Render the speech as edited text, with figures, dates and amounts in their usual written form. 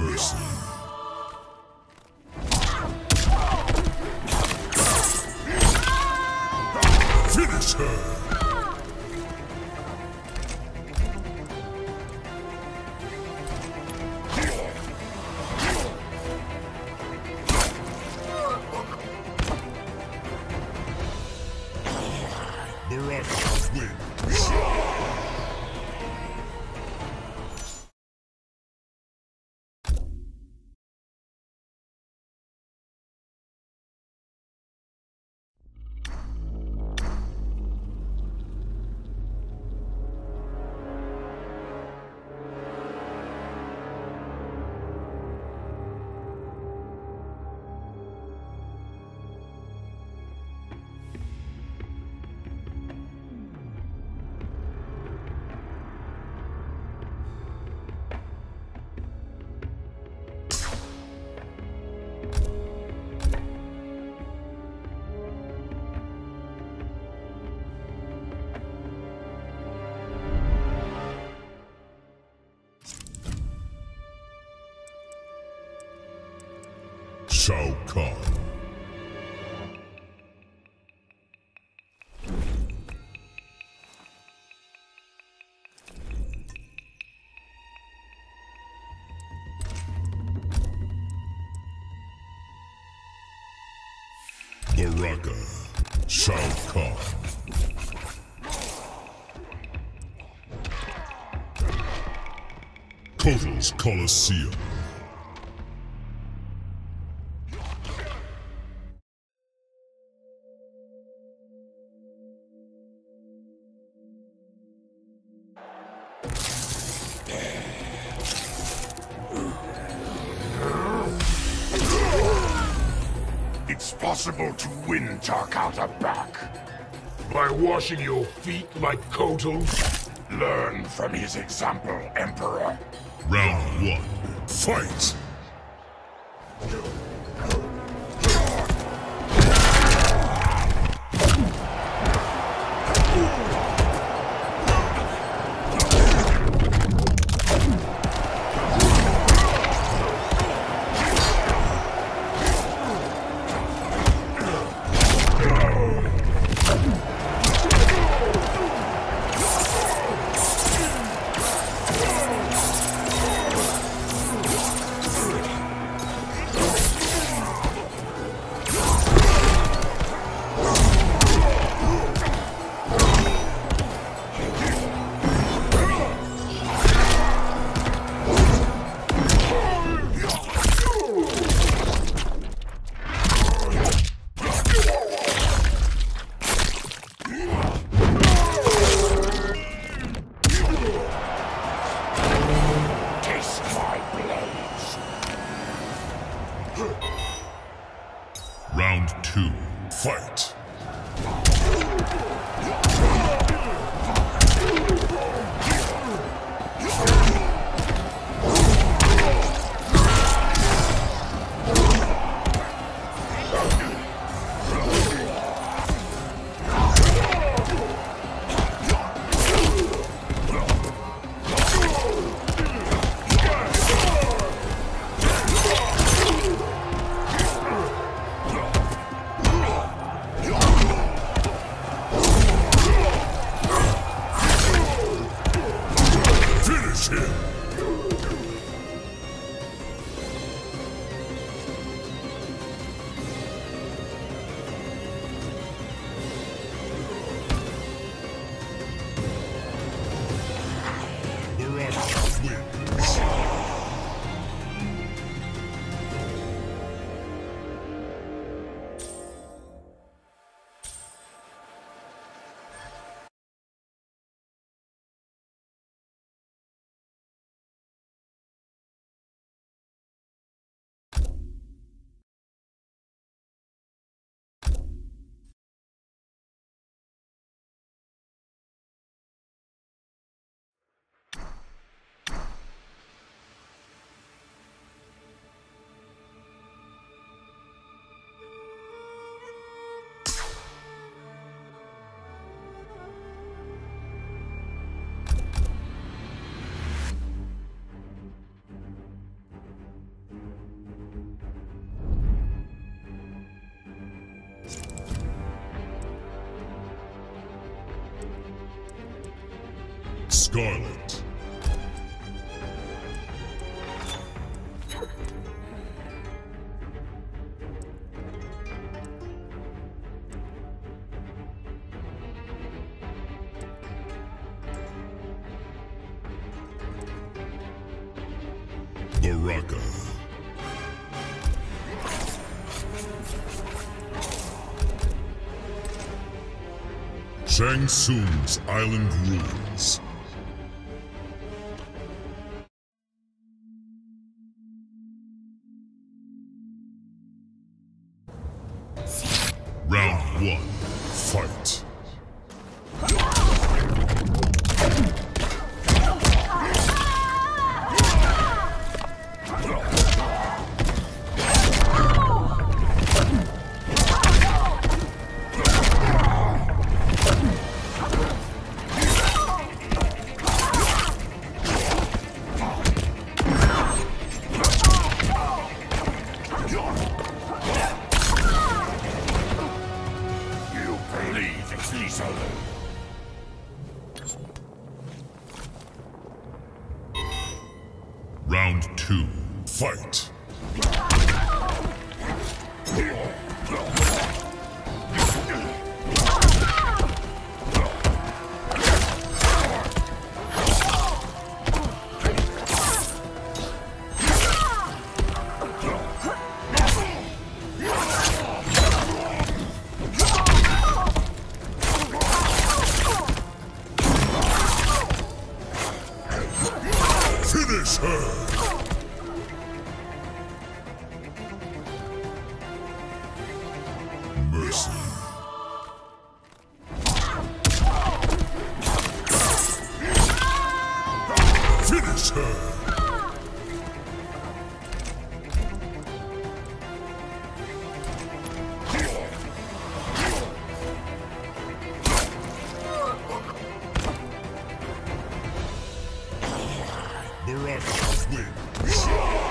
mercy. Finish her! Baraka wins. Shao Kahn. Baraka, Shao Kahn. Kotal's Colosseum. It's possible to win Tarkata back by washing your feet like Kotal. Learn from his example, Emperor. Round one, fight! Round two, fight! Scarlet. Baraka. Shang Tsung's Island Ruins. Round 1, fight. Round 2, fight! Finish her! Mercy. Finish her! Baraka wins.